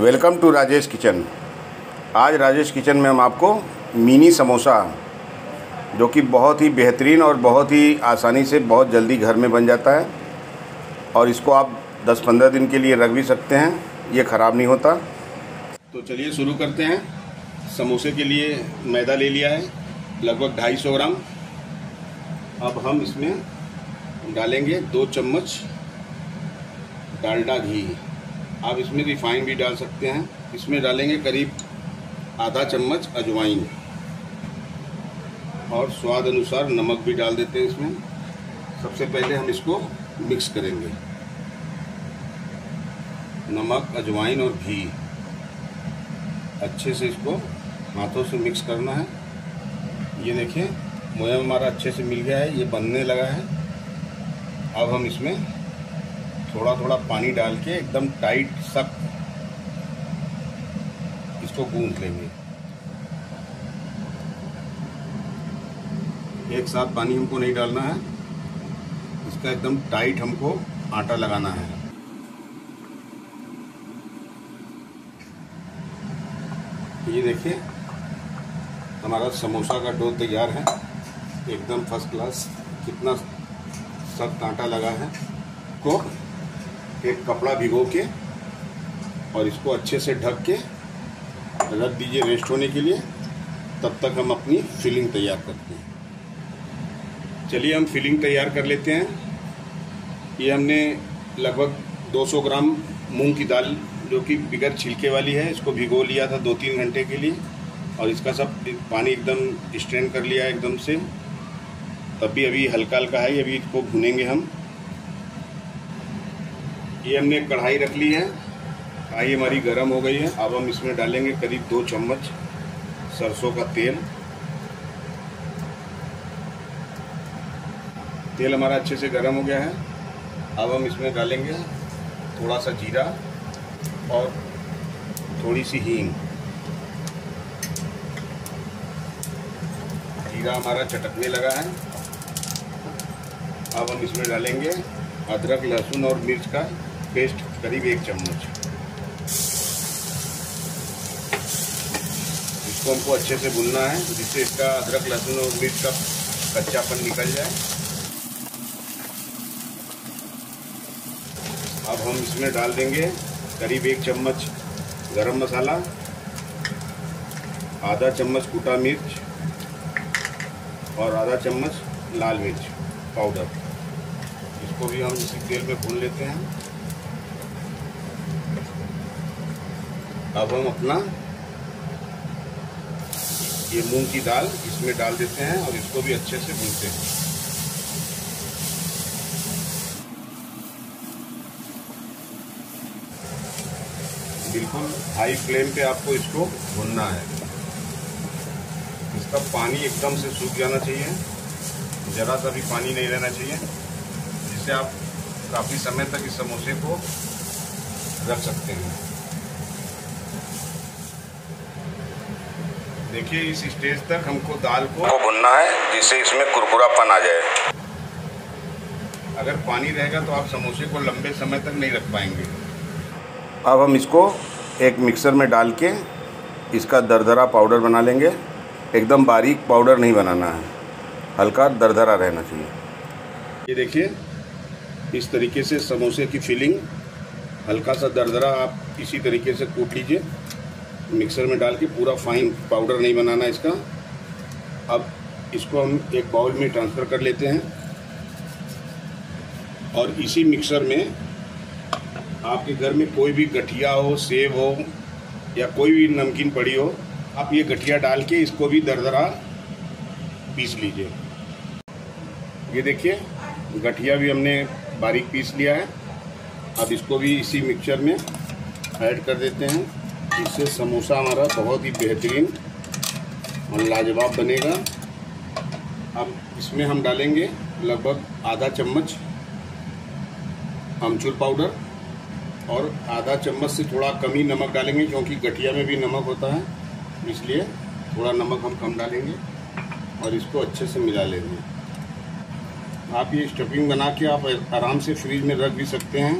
Welcome to Rajesh kitchen. आज Rajesh kitchen में हम आपको मिनी समोसा, जो कि बहुत ही बेहतरीन और बहुत ही आसानी से बहुत जल्दी घर में बन जाता है और इसको आप 10-15 दिन के लिए रख भी सकते हैं, ये ख़राब नहीं होता। तो चलिए शुरू करते हैं। समोसे के लिए मैदा ले लिया है लगभग 250 ग्राम। अब हम इसमें डालेंगे 2 चम्मच डालडा घी। आप इसमें रिफाइन भी डाल सकते हैं। इसमें डालेंगे करीब आधा चम्मच अजवाइन और स्वाद अनुसार नमक भी डाल देते हैं इसमें। सबसे पहले हम इसको मिक्स करेंगे, नमक, अजवाइन और घी। अच्छे से इसको हाथों से मिक्स करना है। ये देखिए मोयम हमारा अच्छे से मिल गया है, ये बनने लगा है। अब हम इसमें थोड़ा थोड़ा पानी डाल के एकदम टाइट सख्त इसको गूंथ लेंगे। एक साथ पानी हमको नहीं डालना है, इसका एकदम टाइट हमको आटा लगाना है। ये देखिए हमारा समोसा का डो तैयार है, एकदम फर्स्ट क्लास। कितना सख्त आटा लगा है। को एक कपड़ा भिगो के और इसको अच्छे से ढक के रख दीजिए रेस्ट होने के लिए। तब तक हम अपनी फिलिंग तैयार करते हैं। चलिए हम फिलिंग तैयार कर लेते हैं। ये हमने लगभग 200 ग्राम मूंग की दाल, जो कि बगैर छिलके वाली है, इसको भिगो लिया था 2-3 घंटे के लिए और इसका सब पानी एकदम स्ट्रेन कर लिया है एकदम से। तब भी अभी हल्का हल्का है, अभी इसको भुनेंगे हम। ये हमने कढ़ाई रख ली है, कढ़ाई हमारी गर्म हो गई है। अब हम इसमें डालेंगे करीब 2 चम्मच सरसों का तेल। तेल हमारा अच्छे से गर्म हो गया है। अब हम इसमें डालेंगे थोड़ा सा जीरा और थोड़ी सी हींग। जीरा हमारा चटकने लगा है। अब हम इसमें डालेंगे अदरक, लहसुन और मिर्च का पेस्ट करीब 1 चम्मच। इसको हमको अच्छे से भूनना है, जिससे इसका अदरक, लहसुन और मिर्च का कच्चापन निकल जाए। अब हम इसमें डाल देंगे करीब 1 चम्मच गरम मसाला, आधा चम्मच कुटा मिर्च और आधा चम्मच लाल मिर्च पाउडर। इसको भी हम इसी तेल में भून लेते हैं। अब हम अपना ये मूंग की दाल इसमें डाल देते हैं और इसको भी अच्छे से भूनते हैं। बिल्कुल हाई फ्लेम पे आपको इसको भूनना है। इसका पानी एकदम से सूख जाना चाहिए, ज़रा सा भी पानी नहीं रहना चाहिए, जिससे आप काफ़ी समय तक इस समोसे को रख सकते हैं। देखिए इस स्टेज तक हमको दाल को भुनना है, जिससे इसमें कुरकुरापन आ जाए। अगर पानी रहेगा तो आप समोसे को लंबे समय तक नहीं रख पाएंगे। अब हम इसको एक मिक्सर में डाल के इसका दरदरा पाउडर बना लेंगे। एकदम बारीक पाउडर नहीं बनाना है, हल्का दरदरा रहना चाहिए। ये देखिए इस तरीके से समोसे की फिलिंग, हल्का सा दरदरा। आप इसी तरीके से कूट लीजिए मिक्सर में डाल के, पूरा फाइन पाउडर नहीं बनाना इसका। अब इसको हम एक बाउल में ट्रांसफ़र कर लेते हैं और इसी मिक्सर में आपके घर में कोई भी गठिया हो, सेब हो या कोई भी नमकीन पड़ी हो, आप ये गठिया डाल के इसको भी दरदरा पीस लीजिए। ये देखिए गठिया भी हमने बारीक पीस लिया है। अब इसको भी इसी मिक्सर में ऐड कर देते हैं, इससे समोसा हमारा बहुत ही बेहतरीन और लाजवाब बनेगा। अब इसमें हम डालेंगे लगभग आधा चम्मच अमचूर पाउडर और आधा चम्मच से थोड़ा कम ही नमक डालेंगे, क्योंकि गठिया में भी नमक होता है, इसलिए थोड़ा नमक हम कम डालेंगे और इसको अच्छे से मिला लेंगे। आप ये स्टफिंग बना के आप आराम से फ्रीज में रख भी सकते हैं।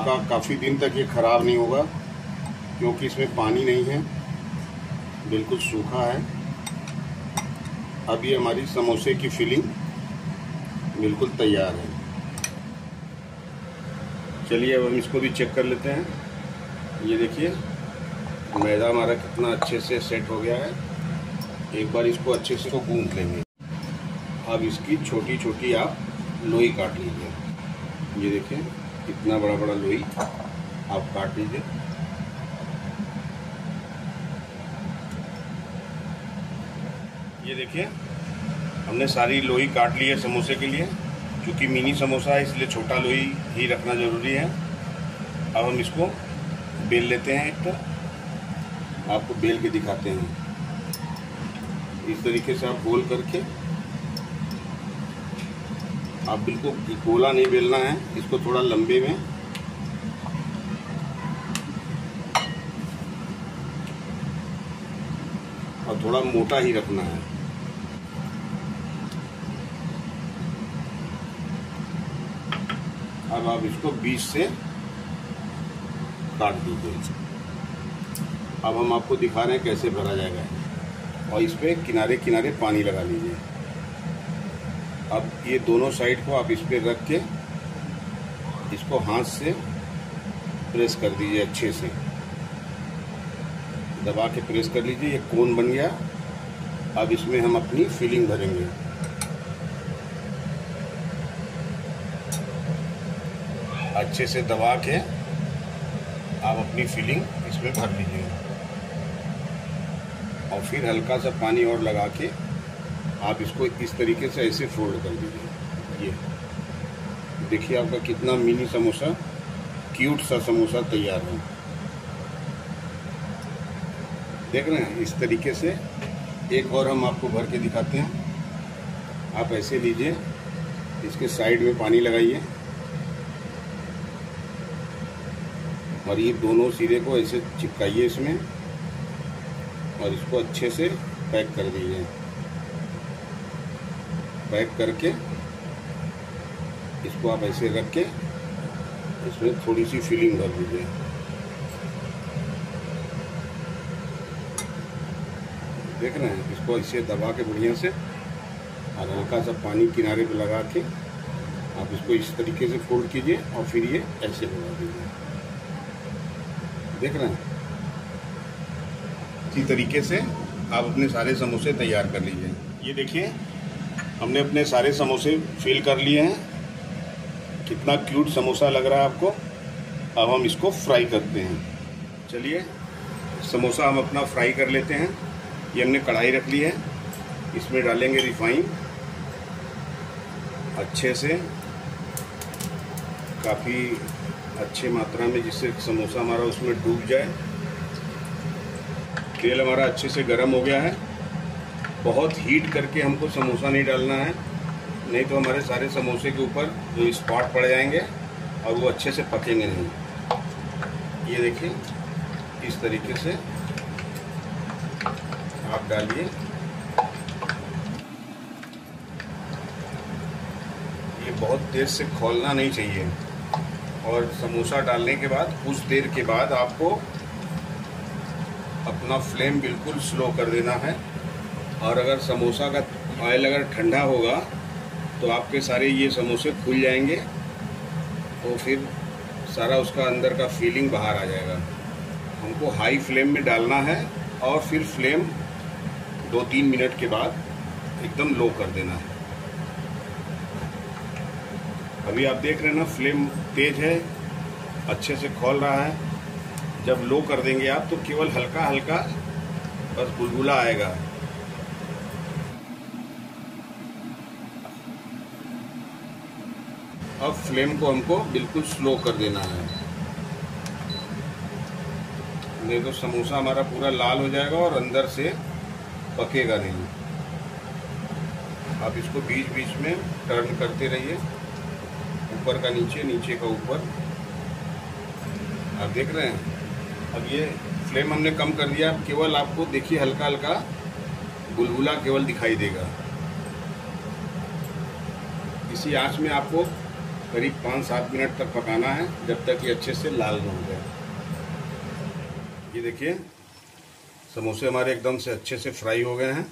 आपका काफ़ी दिन तक ये ख़राब नहीं होगा क्योंकि इसमें पानी नहीं है, बिल्कुल सूखा है। अब ये हमारी समोसे की फिलिंग बिल्कुल तैयार है। चलिए अब हम इसको भी चेक कर लेते हैं। ये देखिए मैदा हमारा कितना अच्छे से सेट हो गया है। एक बार इसको अच्छे से गूंथ लेंगे। अब इसकी छोटी छोटी आप लोई काट लीजिए। ये देखिए कितना बड़ा बड़ा लोई आप काट लीजिए। ये देखिए हमने सारी लोई काट ली है समोसे के लिए। क्योंकि मिनी समोसा है इसलिए छोटा लोई ही रखना ज़रूरी है। अब हम इसको बेल लेते हैं। एक तो आपको बेल के दिखाते हैं। इस तरीके से आप गोल करके, आप बिल्कुल गोला नहीं बेलना है, इसको थोड़ा लंबे में और थोड़ा मोटा ही रखना है। अब आप इसको बीच से काट दीजिए। अब हम आपको दिखा रहे हैं कैसे भरा जाएगा। और इस पर किनारे किनारे पानी लगा लीजिए। अब ये दोनों साइड को आप इस पर रख के इसको हाथ से प्रेस कर दीजिए, अच्छे से दबा के प्रेस कर लीजिए। ये कोन बन गया। अब इसमें हम अपनी फिलिंग भरेंगे। अच्छे से दबा के आप अपनी फिलिंग इसमें भर लीजिए और फिर हल्का सा पानी और लगा के आप इसको इस तरीके से ऐसे फोल्ड कर दीजिए। ये देखिए आपका कितना मिनी समोसा, क्यूट सा समोसा तैयार है। देख रहे हैं इस तरीके से। एक और हम आपको भर के दिखाते हैं। आप ऐसे लीजिए, इसके साइड में पानी लगाइए और ये दोनों सिरे को ऐसे चिपकाइए इसमें और इसको अच्छे से पैक कर दीजिए। पैक करके इसको आप ऐसे रख के इसमें थोड़ी सी फिलिंग भर दीजिए। देख रहे हैं इसको ऐसे दबा के बढ़िया से और हल्का सा पानी किनारे पे लगा के आप इसको इस तरीके से फोल्ड कीजिए और फिर ये ऐसे लगा दीजिए। देख रहे हैं इसी तरीके से आप अपने सारे समोसे तैयार कर लीजिए। ये देखिए हमने अपने सारे समोसे फिल कर लिए हैं। कितना क्यूट समोसा लग रहा है आपको। अब हम इसको फ्राई करते हैं। चलिए समोसा हम अपना फ्राई कर लेते हैं। ये हमने कढ़ाई रख ली है, इसमें डालेंगे रिफाइन। अच्छे से काफ़ी अच्छे मात्रा में, जिससे समोसा हमारा उसमें डूब जाए। तेल हमारा अच्छे से गर्म हो गया है। बहुत हीट करके हमको समोसा नहीं डालना है, नहीं तो हमारे सारे समोसे के ऊपर जो स्पॉट पड़ जाएंगे और वो अच्छे से पकेंगे नहीं। ये देखिए इस तरीके से आप डालिए। ये बहुत तेज़ से खौलना नहीं चाहिए। और समोसा डालने के बाद कुछ देर के बाद आपको अपना फ्लेम बिल्कुल स्लो कर देना है। और अगर समोसा का ऑयल अगर ठंडा होगा तो आपके सारे ये समोसे खुल जाएंगे और फिर सारा उसका अंदर का फीलिंग बाहर आ जाएगा। हमको हाई फ्लेम में डालना है और फिर फ्लेम 2-3 मिनट के बाद एकदम लो कर देना है। अभी आप देख रहे हैं ना फ्लेम तेज है, अच्छे से खोल रहा है। जब लो कर देंगे आप तो केवल हल्का हल्का बस बुलबुला आएगा। अब फ्लेम को हमको बिल्कुल स्लो कर देना है, नहीं तो समोसा हमारा पूरा लाल हो जाएगा और अंदर से पकेगा नहीं। आप इसको बीच बीच में टर्न करते रहिए, ऊपर का नीचे, नीचे का ऊपर। आप देख रहे हैं अब ये फ्लेम हमने कम कर दिया। केवल आपको देखिए हल्का हल्का बुलबुला केवल दिखाई देगा। इसी आंच में आपको करीब 5-7 मिनट तक पकाना है, जब तक ये अच्छे से लाल न हो जाए। ये देखिए समोसे हमारे एकदम से अच्छे से फ्राई हो गए हैं।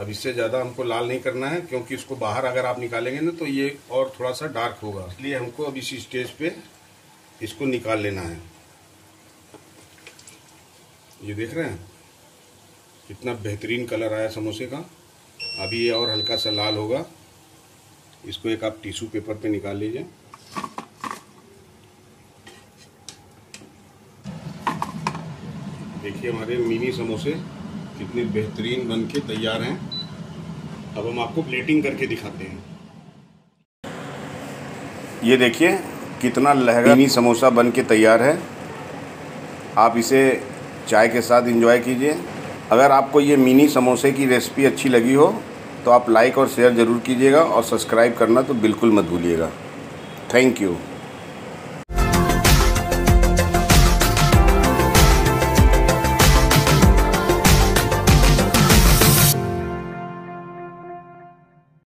अब इससे ज़्यादा हमको लाल नहीं करना है, क्योंकि इसको बाहर अगर आप निकालेंगे ना तो ये और थोड़ा सा डार्क होगा, इसलिए हमको अब इसी स्टेज पे इसको निकाल लेना है। ये देख रहे हैं कितना बेहतरीन कलर आया समोसे का। अभी ये और हल्का सा लाल होगा, इसको एक आप टिश्यू पेपर पे निकाल लीजिए। देखिए हमारे मिनी समोसे कितने बेहतरीन बन के तैयार हैं। अब हम आपको प्लेटिंग करके दिखाते हैं। ये देखिए कितना लहंगा मिनी समोसा बन के तैयार है। आप इसे चाय के साथ एंजॉय कीजिए। अगर आपको ये मिनी समोसे की रेसिपी अच्छी लगी हो तो आप लाइक और शेयर ज़रूर कीजिएगा और सब्सक्राइब करना तो बिल्कुल मत भूलिएगा। Thank you.